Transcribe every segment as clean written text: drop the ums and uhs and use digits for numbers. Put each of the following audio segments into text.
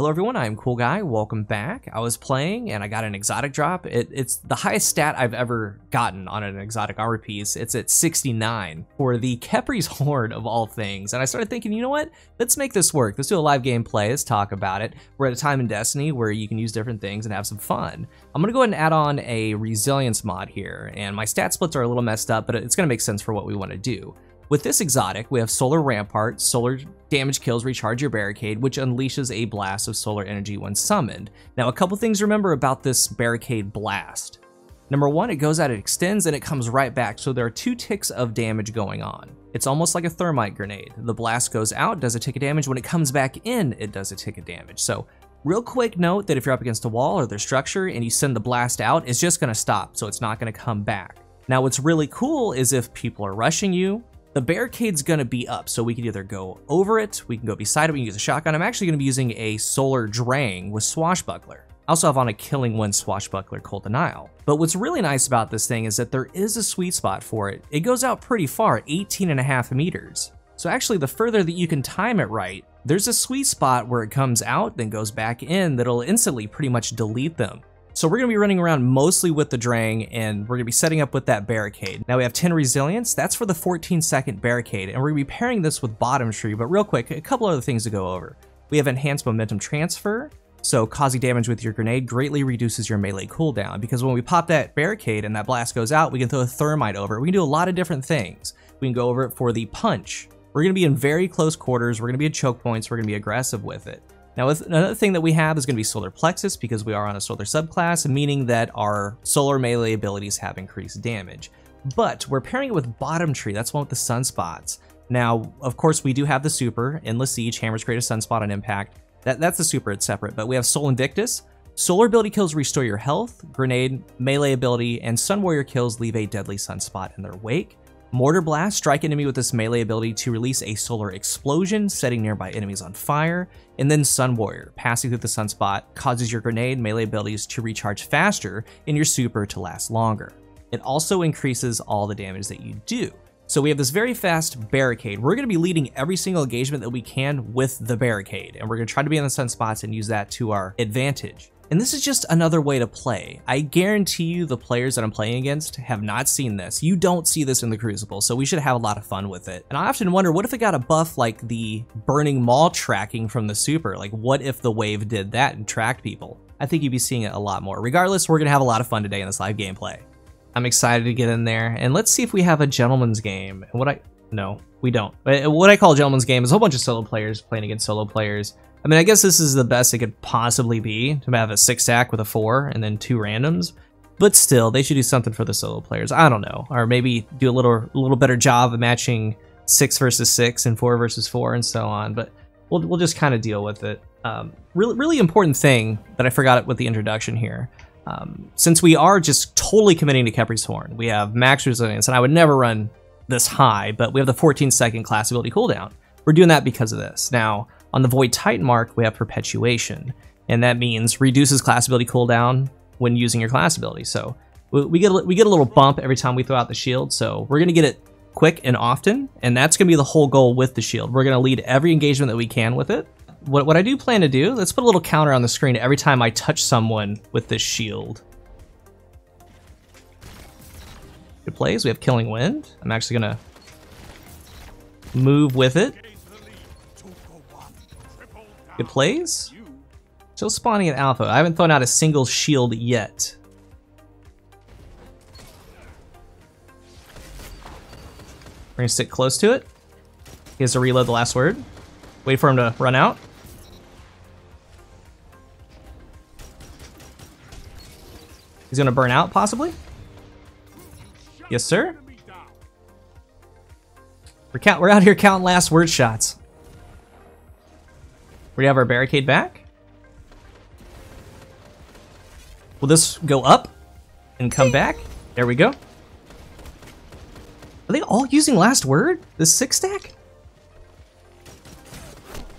Hello everyone, I am CoolGuy, welcome back. I was playing and I got an exotic drop. It's the highest stat I've ever gotten on an exotic armor piece. It's at 69 for the Khepri's Horn of all things. And I started thinking, you know what? Let's make this work. Let's do a live gameplay, let's talk about it. We're at a time in Destiny where you can use different things and have some fun. I'm gonna go ahead and add on a resilience mod here. And my stat splits are a little messed up, but it's gonna make sense for what we wanna do. With this exotic, we have Solar Rampart, Solar Damage Kills Recharge Your Barricade, which unleashes a blast of solar energy when summoned. Now, a couple things to remember about this barricade blast. Number one, it goes out, it extends, and it comes right back, so there are two ticks of damage going on. It's almost like a thermite grenade. The blast goes out, does a tick of damage. When it comes back in, it does a tick of damage. So, real quick note that if you're up against a wall or their structure and you send the blast out, it's just gonna stop, so it's not gonna come back. Now, what's really cool is if people are rushing you, the barricade's gonna be up, so we can either go over it, we can go beside it, we can use a shotgun. I'm actually gonna be using a Solar Drang with Swashbuckler. I also have on a Killing Wind Swashbuckler Cold Denial. But what's really nice about this thing is that there is a sweet spot for it. It goes out pretty far, 18.5 meters. So actually, the further that you can time it right, there's a sweet spot where it comes out, then goes back in, that'll instantly pretty much delete them. So we're gonna be running around mostly with the Drang, and we're gonna be setting up with that barricade. Now we have 10 resilience, that's for the 14-second barricade, and we're gonna be pairing this with Bottom Tree, but real quick, a couple other things to go over. We have Enhanced Momentum Transfer, so causing damage with your grenade greatly reduces your melee cooldown, because when we pop that barricade and that blast goes out, we can throw a thermite over it. We can do a lot of different things. We can go over it for the punch. We're gonna be in very close quarters, we're gonna be at choke points, we're gonna be aggressive with it. Now, another thing that we have is going to be Solar Plexus, because we are on a solar subclass, meaning that our solar melee abilities have increased damage. But we're pairing it with Bottom Tree, that's one with the Sunspots. Now, of course, we do have the super, Endless Siege, hammers create a sunspot on impact. That's the super, it's separate, but we have Sol Invictus. Solar ability kills restore your health, grenade, melee ability, and Sun Warrior kills leave a deadly sunspot in their wake. Mortar Blast, strike enemy with this melee ability to release a solar explosion, setting nearby enemies on fire. And then Sun Warrior, passing through the sunspot, causes your grenade melee abilities to recharge faster and your super to last longer. It also increases all the damage that you do. So we have this very fast barricade. We're gonna be leading every single engagement that we can with the barricade, and we're gonna try to be on the sunspots and use that to our advantage. And this is just another way to play. I guarantee you the players that I'm playing against have not seen this. You don't see this in the Crucible, so we should have a lot of fun with it. And I often wonder, what if it got a buff like the Burning Maul tracking from the super? Like, what if the wave did that and tracked people? I think you'd be seeing it a lot more. Regardless, we're gonna have a lot of fun today in this live gameplay. I'm excited to get in there, and let's see if we have a gentleman's game. And no, we don't. But what I call a gentleman's game is a whole bunch of solo players playing against solo players. I mean, I guess this is the best it could possibly be, to have a 6-stack with a 4 and then 2 randoms, but still, they should do something for the solo players. I don't know, or maybe do a little better job of matching 6 versus 6 and 4 versus 4 and so on, but we'll just kind of deal with it. Really important thing that I forgot with the introduction here. Since we are just totally committing to Khepri's Horn, we have max resilience, and I would never run this high, but we have the 14-second class ability cooldown. We're doing that because of this. Now, on the Void Titan mark, we have Perpetuation, and that means reduces class ability cooldown when using your class ability. So we get a little bump every time we throw out the shield, so we're gonna get it quick and often, and that's gonna be the whole goal with the shield. We're gonna lead every engagement that we can with it. What I do plan to do, let's put a little counter on the screen every time I touch someone with this shield. Good plays, we have Killing Wind. I'm actually gonna move with it. It plays. Still spawning at alpha. I haven't thrown out a single shield yet. We're gonna stick close to it. He has to reload the last word. Wait for him to run out. He's gonna burn out, possibly. Yes, sir. We're out here counting last word shots. We have our barricade back. Will this go up and come back? There we go. Are they all using last word? The 6-stack?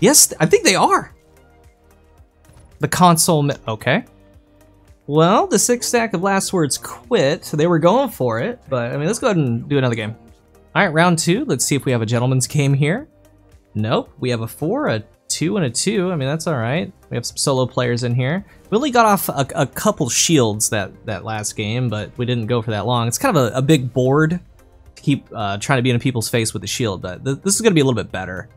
Yes, I think they are. The console, okay. Well, the 6-stack of last words quit, so they were going for it, but I mean, let's go ahead and do another game. All right, round 2, let's see if we have a gentleman's game here. Nope, we have a 4, a 2 and a 2. I mean, that's all right. We have some solo players in here. We only got off a couple shields that last game, but we didn't go for that long. It's kind of a big board to keep trying to be in people's face with the shield, but this is going to be a little bit better.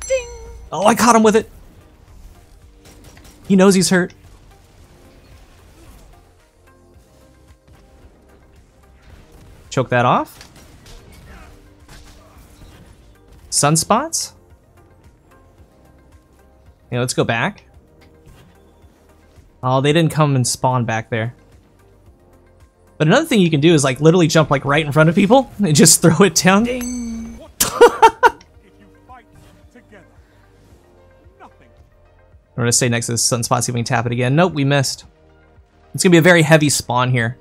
Ding! Oh, I caught him with it. He knows he's hurt. Choke that off. Sunspots. Yeah, let's go back. Oh, they didn't come and spawn back there. But another thing you can do is like literally jump like right in front of people and just throw it down. Ding. I'm gonna stay next to this sunspot, see if we can tap it again. Nope, we missed. It's gonna be a very heavy spawn here.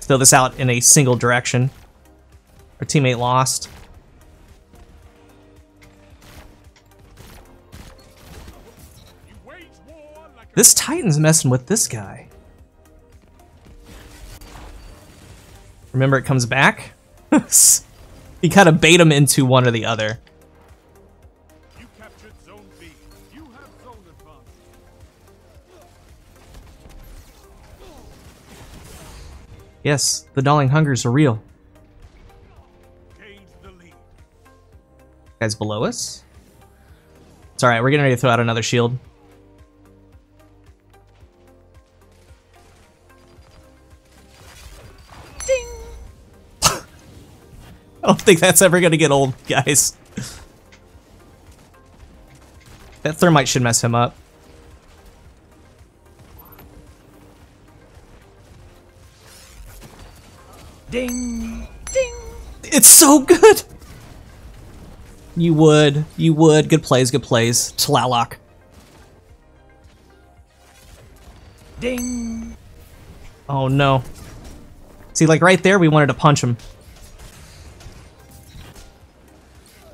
Throw this out in a single direction. Our teammate lost. This Titan's messing with this guy. Remember, it comes back. You kind of bait him into one or the other. You captured zone B. You have zone advantage. Yes, the gnawing hungers are real. Guys below us. It's alright, we're getting ready to throw out another shield. Ding! I don't think that's ever gonna get old, guys. That thermite should mess him up. Ding! Ding! It's so good! You would. Good plays, good plays. Tlaloc. Ding! Oh no. See, like right there, we wanted to punch him.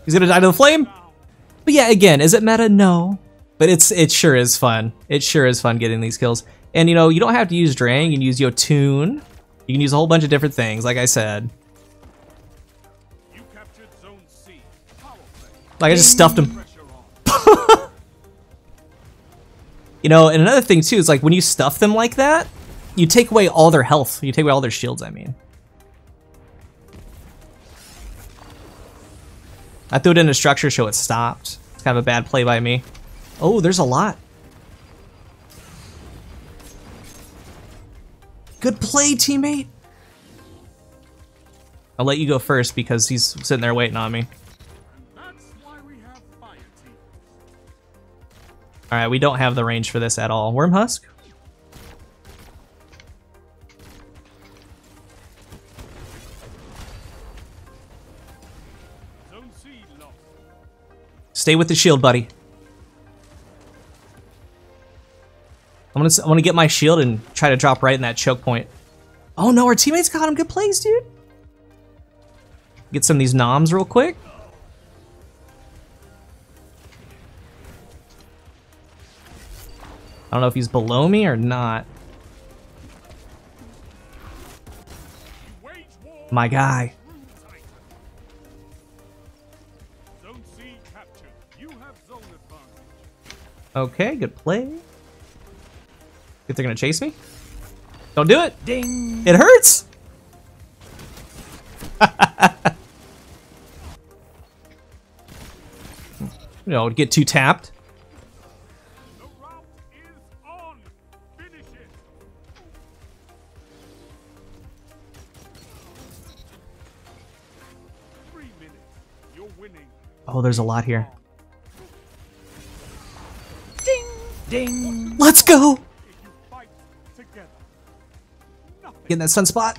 He's gonna die to the flame? But yeah, again, is it meta? No. But it sure is fun. It sure is fun getting these kills. And you know, you don't have to use Drang, you can use Yotun. You can use a whole bunch of different things, like I said. Like, I just stuffed him. You know, and another thing, too, is like when you stuff them like that, you take away all their health. You take away all their shields, I mean. I threw it into structure, so it stopped. It's kind of a bad play by me. Oh, there's a lot. Good play, teammate. I'll let you go first because he's sitting there waiting on me. All right, we don't have the range for this at all. Worm husk. Stay with the shield, buddy. I'm gonna get my shield and try to drop right in that choke point. Oh no, our teammates caught him. Good plays, dude. Get some of these noms real quick. I don't know if he's below me or not. My guy. Okay, good play. If they're gonna chase me. Don't do it. Ding. It hurts. You know, get too tapped. Oh, there's a lot here. Ding! Ding! Let's go! Get in that sunspot.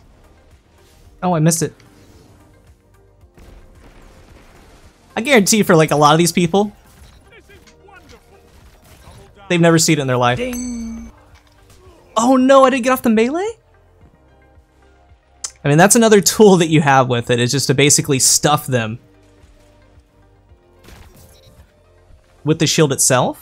Oh, I missed it. I guarantee for like a lot of these people, they've never seen it in their life. Ding. Oh no, I didn't get off the melee? I mean, that's another tool that you have with it, is just to basically stuff them with the shield itself.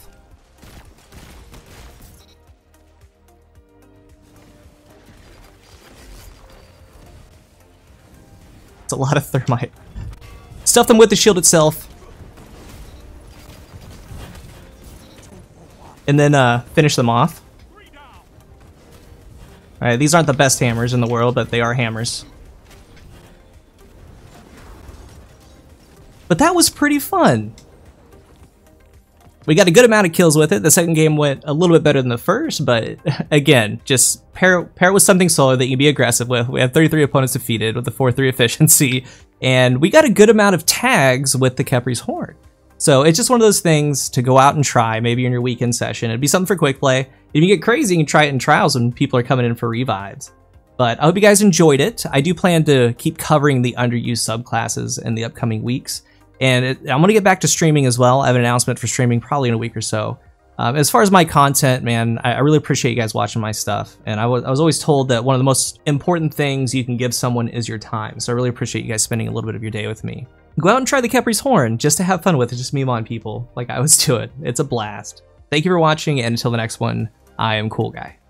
It's a lot of thermite. Stuff them with the shield itself. And then finish them off. Alright, these aren't the best hammers in the world, but they are hammers. But that was pretty fun. We got a good amount of kills with it. The second game went a little bit better than the first, but again, just pair it with something solar that you can be aggressive with. We have 33 opponents defeated with a 4-3 efficiency, and we got a good amount of tags with the Khepri's Horn. So it's just one of those things to go out and try, maybe in your weekend session. It'd be something for quick play. If you get crazy, you can try it in trials when people are coming in for revives. But I hope you guys enjoyed it. I do plan to keep covering the underused subclasses in the upcoming weeks. And I'm going to get back to streaming as well. I have an announcement for streaming probably in a week or so. As far as my content, man, I really appreciate you guys watching my stuff. And I was always told that one of the most important things you can give someone is your time. So I really appreciate you guys spending a little bit of your day with me. Go out and try the Khepri's Horn just to have fun with it. Just meme on people like I was doing. It's a blast. Thank you for watching, and until the next one, I am CoolGuy.